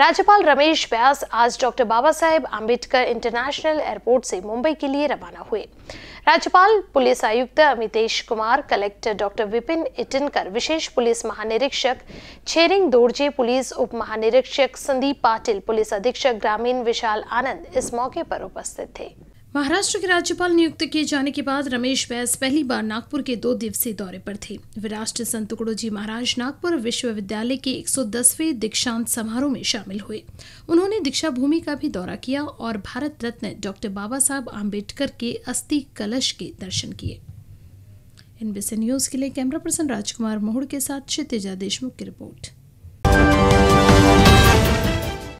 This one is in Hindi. राज्यपाल रमेश बैस आज doctor Baba Saheb Ambedkar international airport से मुंबई के लिए रवाना हुए। राज्यपाल, पुलिस आयुक्त अमितेश कुमार, कलेक्टर डॉक्टर विपिन इटिनकर, विशेष पुलिस महानिरीक्षक चेरिंग दोरजे, पुलिस उप महानिरीक्षक संदीप पाटिल, पुलिस अधीक्षक ग्रामीण विशाल आनंद इस मौके पर उपस्थित थे। महाराष्ट्र के राज्यपाल नियुक्त किए जाने के बाद रमेश बैस पहली बार नागपुर के 2 दिवसीय दौरे पर थे। विराष्ट्र संतकुड़ोजी महाराज नागपुर विश्वविद्यालय के 110वें दीक्षांत समारोह में शामिल हुए। उन्होंने दीक्षा भूमि का भी दौरा किया और भारत रत्न डॉक्टर बाबा साहब आम्बेडकर के अस्थि कलश के दर्शन किए। NBC न्यूज के लिए कैमरा पर्सन राजकुमार मोहड़ के साथ छतेजा देशमुख की रिपोर्ट।